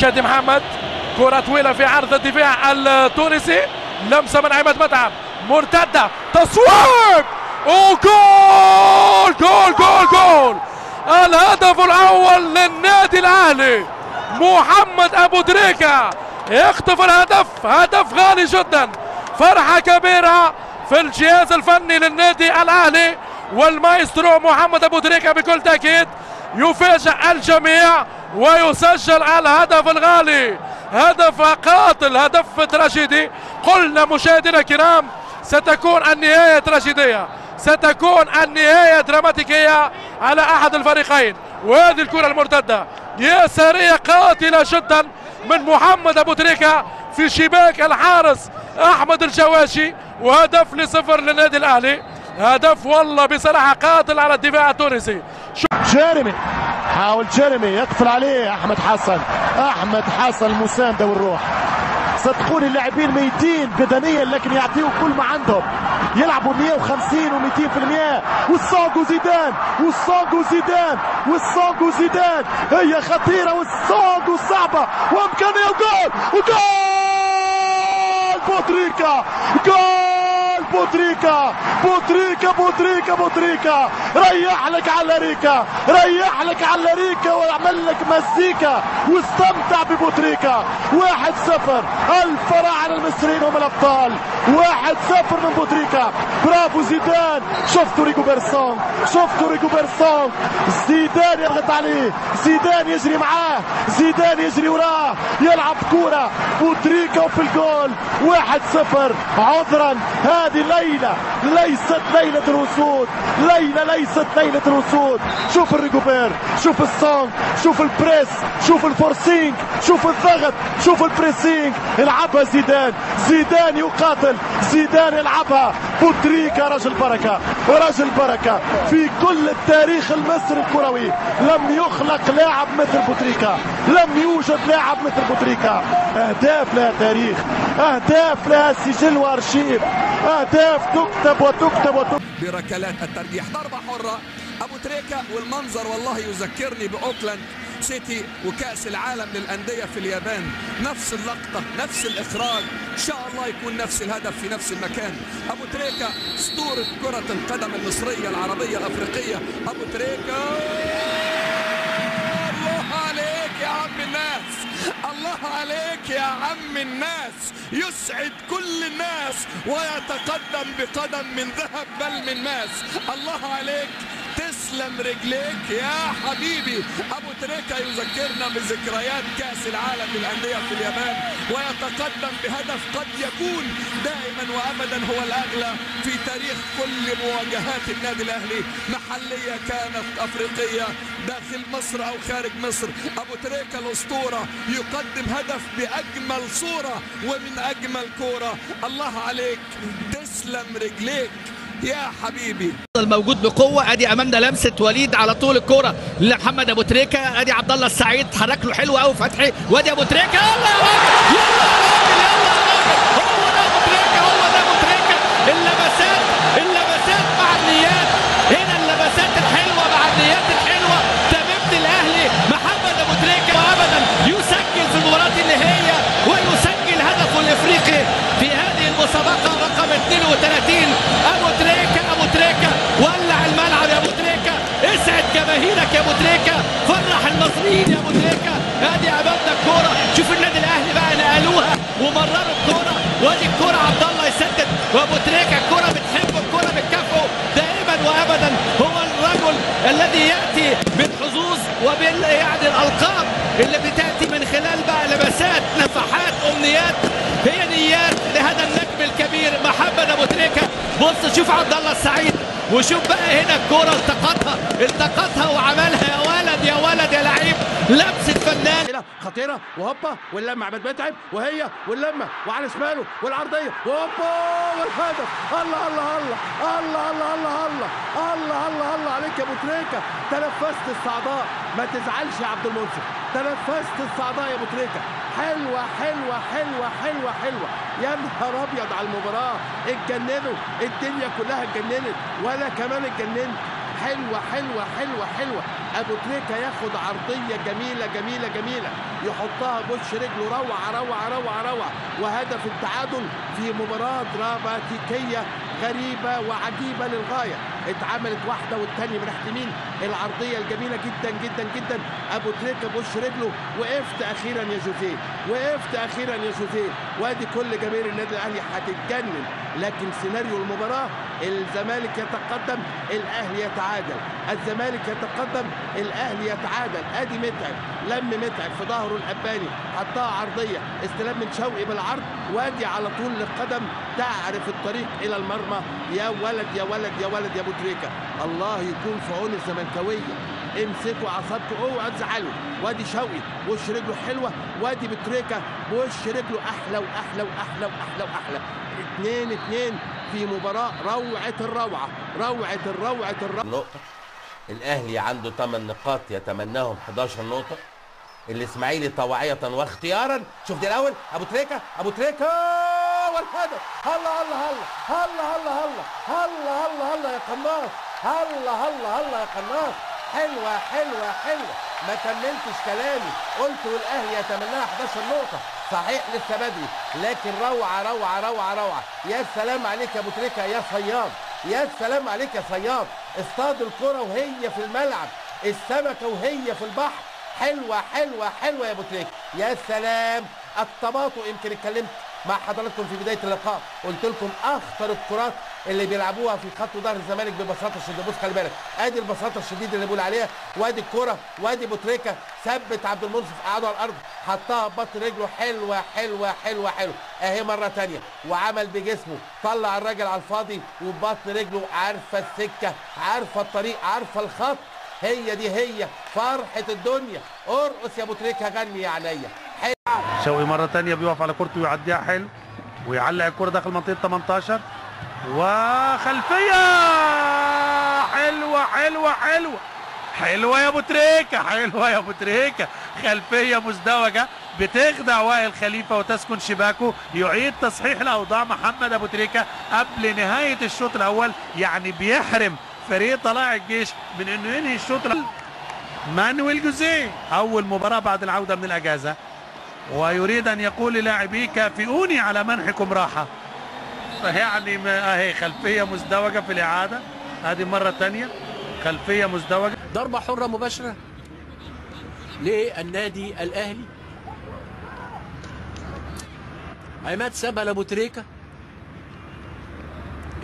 شادي محمد، كرة طويلة في عرض الدفاع التونسي، لمسة من عماد متعب، مرتدة، تصويب، وجول جول جول جول. الهدف الأول للنادي الأهلي، محمد أبو تريكة يخطف الهدف، هدف غالي جدا، فرحة كبيرة في الجهاز الفني للنادي الأهلي والمايسترو محمد أبو تريكة بكل تأكيد يفاجئ الجميع ويسجل الهدف الغالي، هدف قاتل، هدف تراجيدي. قلنا مشاهدينا الكرام ستكون النهاية تراجيدية، ستكون النهاية دراماتيكية على أحد الفريقين، وهذه الكرة المرتدة يسارية قاتلة جدا من محمد أبو تريكة في شباك الحارس أحمد الجواشي، وهدف 0-0 للنادي الأهلي، هدف والله بصراحة قاتل على الدفاع التونسي. جيريمي، حاول جيريمي يقفل عليه أحمد حسن، أحمد حسن المساندة والروح، صدقوني اللاعبين ميتين بدنيا لكن يعطيوا كل ما عندهم، يلعبوا 150 و200%. والصاقو زيدان، والصاقو زيدان، والصاقو زيدان، هي خطيرة والصاقو صعبة وإمكانية وجول، وجول بوتريكة، جول بوتريكة، بوتريكة بوتريكة بوتريكة، ريح لك على ريكا، ريح لك على ريكا وعمل لك مزيكا واستمتع ببوتريكة. 1-0 الفراعنة المصريين هم الأبطال، 1-0 من بوتريكة. برافو زيدان، شفتوا ريكو بيرسون، شفتوا ريكو بيرسون، زيدان يضغط عليه، زيدان يجري معاه، زيدان يجري وراه، يلعب كورة بوتريكة وفي الجول، 1-0 عذرا. هذه ليلة ليست ليلة الوسود، ليلة ليست ليلة الوسود. شوف الريكوبير، شوف السونج، شوف البريس، شوف الفورسينج، شوف الضغط، شوف البريسينج، يلعبها زيدان، زيدان يقاتل، زيدان يلعبها، بوتريكة رجل بركة، رجل بركة في كل التاريخ المصري الكروي، لم يخلق لاعب مثل بوتريكة، لم يوجد لاعب مثل بوتريكة. أهداف لها تاريخ، أهداف لها سجل وأرشيف، أهداف تكتب وتكتب وتكتب. بركلات الترجيح، ضربة حرة أبو تريكة، والمنظر والله يذكرني بأوكلاند سيتي وكأس العالم للأندية في اليابان، نفس اللقطة، نفس الإخراج، إن شاء الله يكون نفس الهدف في نفس المكان. أبو تريكة أسطورة كرة القدم المصرية العربية الأفريقية، أبو تريكة، الله عليك يا عم الناس، الله عليك يا عم الناس، يسعد كل الناس ويتقدم بقدم من ذهب بل من ماس، الله عليك، تسلم رجليك يا حبيبي. أبو تريكة يذكرنا بذكريات كأس العالم للأندية في اليابان، ويتقدم بهدف قد يكون دائما وأبدا هو الأغلى في تاريخ كل مواجهات النادي الأهلي، محلية كانت أفريقية، داخل مصر أو خارج مصر. أبو تريكة الأسطورة يقدم هدف بأجمل صورة ومن أجمل كورة، الله عليك، تسلم رجليك يا حبيبي. الموجود بقوه، ادي امامنا لمسه وليد على طول الكوره لمحمد ابو تريكه، ادي عبد الله السعيد حرك له حلو قوي فتحي، وادي ابو تريكه، يلا يا راجل، يلا يا راجل، يلا يا راجل، هو ده ابو تريكه، هو ده ابو تريكه، اللمسات، اللمسات مع النيات، هنا اللمسات الحلوه مع النيات الحلوه، تمامت الاهلي محمد ابو تريكه، وابدا يسجل في المباراه النهائيه ويسجل هدفه الافريقي في هذه المسابقه رقم 32. جماهيرك يا ابو تريكة، فرح المصريين يا ابو تريكة، ادي امامنا الكوره، شوف النادي الاهلي بقى نقلوها ومرروا الكوره، وادي الكوره عبد الله يسدد، وابو تريكة الكوره بتحبه، الكوره بتكافئه دائما وابدا، هو الرجل الذي ياتي بالحظوظ وبال يعني الالقاب اللي بتاتي من خلال بقى لمسات، نفحات، امنيات، هي نيات لهذا النجم الكبير محمد ابو تريكة. بص شوف عبد الله السعيد، وشوف بقى هنا الكوره التقطها، التقطها وعملها، يا ولد يا ولد يا لعيب، لمسه فنان خطيره، وهوبا واللمه عماد متعب، وهي واللمه وعلى شماله والعرضيه وهوبا والهدف. الله الله الله الله الله الله الله الله الله الله عليك يا ابو تريكة، تنفست الصعداء، ما تزعلش يا عبد المنصف، تنفست الصعداء يا ابو تريكة، حلوه حلوه حلوه حلوه حلوه، يا نهار ابيض على المباراه، اتجننوا، الدنيا كلها اتجننت، وانا كمان اتجننت، حلوة حلوة حلوة حلوة. أبو تريكة ياخد عرضية جميلة جميلة جميلة يحطها بوش رجله، روعة روعة روعة روعة. وهدف التعادل في مباراة دراماتيكية غريبة وعجيبة للغاية، اتعملت واحدة والتانية من ناحية اليمين، العرضية الجميلة جدا جدا جدا. أبو تريكة بوش رجله، وقفت أخيرا يا جوزيه، وقفت أخيرا يا جوزيه. وادي كل جماهير النادي الأهلي هتتجنن. لكن سيناريو المباراة الزمالك يتقدم الأهلي يتعادل، الزمالك يتقدم الأهلي يتعادل. أدي متعب، لم متعب في ظهره الأباني، حطها عرضية، استلام من شوقي بالعرض، وادي على طول القدم تعرف الطريق إلى المرمى. يا ولد يا ولد يا ولد يا أبو تريكة، الله يكون في عون الزملكاوية. امسكوا اعصابكم، اوعوا تزعلوا. وادي شوقي وش رجله حلوة، وادي أبو تريكة وش رجله أحلى وأحلى وأحلى وأحلى وأحلى. 2-2 في مباراة روعة الروعة، روعة الروعة الروعة. نقطة الأهلي عنده 8 نقاط يتمناهم 11 نقطة. الإسماعيلي طوعية واختيارا، شوف دي الأول، أبو تريكة، أبو تريكة، والهدف. هلا هلا هلا هلا هلا هلا هلا هلا هلا يا قناص، هلا هلا هلا يا قناص. حلوة حلوة حلوة، ما كملتش كلامي، قلت والأهلي يتمناها 11 نقطة. صحيح لسه بدري، لكن روعة روعة روعة روعة. يا سلام عليك يا أبو تريكة يا صياد، يا سلام عليك يا صياد. اصطاد الكرة وهي في الملعب، السمكة وهي في البحر. حلوة حلوة حلوة يا أبو تريكة، يا سلام. التباطؤ، يمكن اتكلمت مع حضراتكم في بداية اللقاء، قلت لكم أخطر الكرات اللي بيلعبوها في خط ظهر الزمالك ببساطة شديدة. بص خلي بالك، ادي البساطة الشديدة اللي بقول عليها. وادي الكرة، وادي أبو تريكة ثبت عبد المنصف، قعده على الأرض، حطها ببطن رجله. حلوة حلوة حلوة حلوة، أهي مرة تانية. وعمل بجسمه، طلع الراجل على الفاضي وببطن رجله. عارفة السكة، عارفة الطريق، عارفة الخط، هي دي هي فرحة الدنيا. ارقص يا أبو تريكة، غني يا عينيا. شوقي مرة تانية بيقف على كورته ويعديها حلو، ويعلق الكرة داخل منطقة 18 وخلفية. حلوة حلوة حلوة حلوة يا أبو تريكة، حلوة يا أبو تريكة. خلفية مزدوجة بتخدع وائل خليفة وتسكن شباكه. يعيد تصحيح الأوضاع محمد أبو تريكة قبل نهاية الشوط الأول، يعني بيحرم فريق طلائع الجيش من إنه ينهي الشوط الأول. مانويل جوزيه أول مباراة بعد العودة من الأجازة، ويريد أن يقول للاعبيه كافئوني على منحكم راحة. يعني اهي خلفية مزدوجة في الإعادة، هذه مرة تانية خلفية مزدوجة. ضربة حرة مباشرة للنادي الأهلي. عماد سابها لأبو تريكة،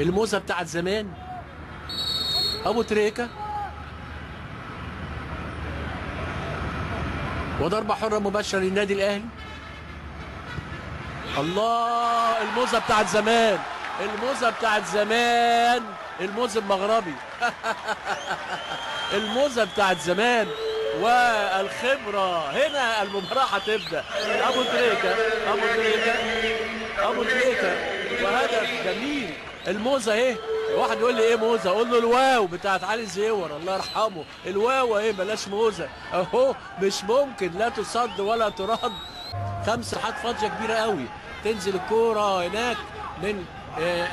الموزة بتاعت زمان. أبو تريكة وضربة حرة مباشرة للنادي الأهلي. الله، الموزة بتاعت زمان، الموزة بتاعت زمان، الموز المغربي الموزة بتاعت زمان والخبرة. هنا المباراة هتبدأ. أبو تريكة، أبو تريكة، أبو تريكة، وهدف جميل. الموزة اهي، واحد يقول لي ايه موزه، اقول له الواو بتاعت علي زيور الله يرحمه، الواو اهي بلاش موزه اهو. مش ممكن لا تصد ولا ترد. 5 حاط فاضيه كبيره قوي، تنزل الكوره هناك من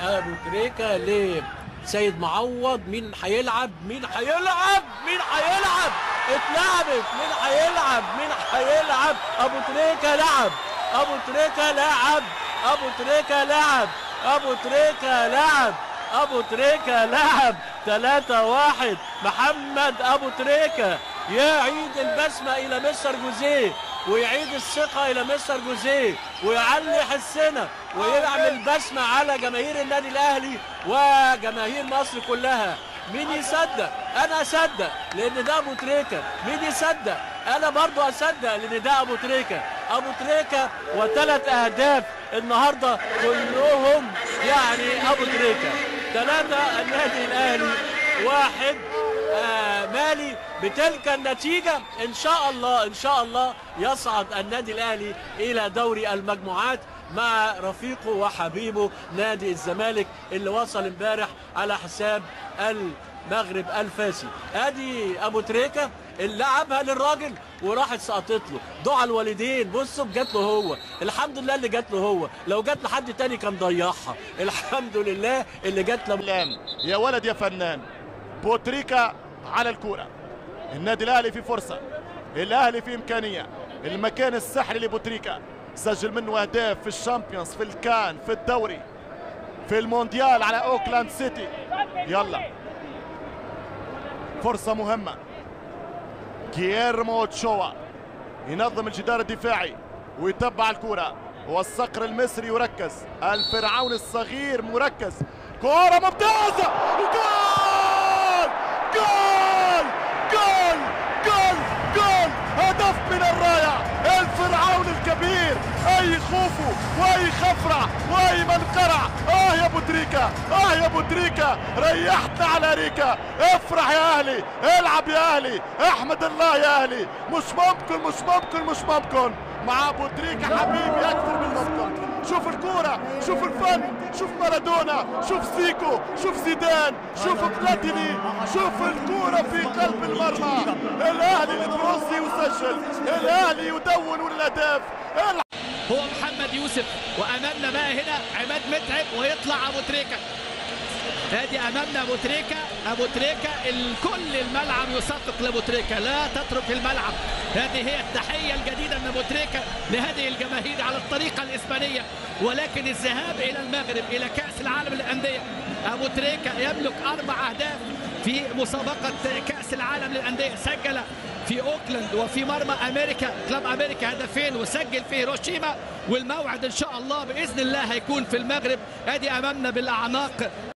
ابو تريكة لسيد معوض. مين هيلعب؟ مين هيلعب؟ مين هيلعب؟ اتلعبت. مين هيلعب؟ مين هيلعب؟ ابو تريكة لعب، ابو تريكة لعب، ابو تريكة لعب، ابو تريكة لعب، أبو تريكة لعب. 3-1 محمد أبو تريكة. يعيد البسمة إلى مستر جوزيه، ويعيد الثقة إلى مستر جوزيه، ويعلي حسنا، ويعمل بسمة على جماهير النادي الأهلي وجماهير مصر كلها. مين يصدق؟ أنا أصدق لأن ده أبو تريكة. مين يصدق؟ أنا برضو أصدق لأن ده أبو تريكة. أبو تريكة و3 أهداف النهاردة كلهم يعني أبو تريكة. 3 النادي الأهلي، 1 مالي. بتلك النتيجة إن شاء الله، إن شاء الله يصعد النادي الأهلي إلى دوري المجموعات مع رفيقه وحبيبه نادي الزمالك اللي وصل امبارح على حساب المغرب الفاسي. أدي أبو تريكة اللي لعبها للراجل وراحت سقطت له، دعاء الوالدين. بصوا جات له هو، الحمد لله اللي جات له هو، لو جات لحد تاني كان ضيعها. الحمد لله اللي جات له. يا ولد يا فنان، أبو تريكة على الكورة. النادي الأهلي في فرصة، الأهلي في إمكانية، المكان السحري لأبو تريكة، سجل منه أهداف في الشامبيونز، في الكان، في الدوري، في المونديال على أوكلاند سيتي. يلا فرصة مهمة. كيرمو تشوا ينظم الجدار الدفاعي ويتبع الكرة، والصقر المصري يركز، الفرعون الصغير مركز. كرة ممتازة، جول جول جول جول جول، هدف من الرائع. الفرعون الكبير، اي خوفه واي خفرع واي منقرع. اه يا ابو تريكة، اه يا ابو تريكة، ريحتنا على ريكة. افرح يا اهلي، العب يا اهلي، احمد الله يا اهلي. مش ممكن مش ممكن مش ممكن مع ابو تريكة حبيبي اكثر من ممكن. شوف الكورة، شوف الفن، شوف مارادونا، شوف زيكو، شوف زيدان، شوف بلاتيني، شوف الكورة في قلب المرمى. الاهلي البروسي يسجل، الاهلي يدون الاهداف. هو محمد يوسف، وامامنا بقى هنا عماد متعب، ويطلع ابو تريكة. ادي امامنا ابو تريكة، ابو تريكة الكل الملعب يسقط لابو تريكة، لا تترك الملعب. هذه هي التحيه الجديده من ابو تريكة لهذه الجماهير على الطريقه الاسبانيه، ولكن الذهاب الى المغرب الى كاس العالم للانديه. ابو تريكة يملك 4 أهداف في مسابقه كاس العالم للانديه، سجل في اوكلاند وفي مرمى امريكا كلاب امريكا 2 هدفين، وسجل في هيروشيما، والموعد ان شاء الله باذن الله هيكون في المغرب. ادي امامنا بالاعناق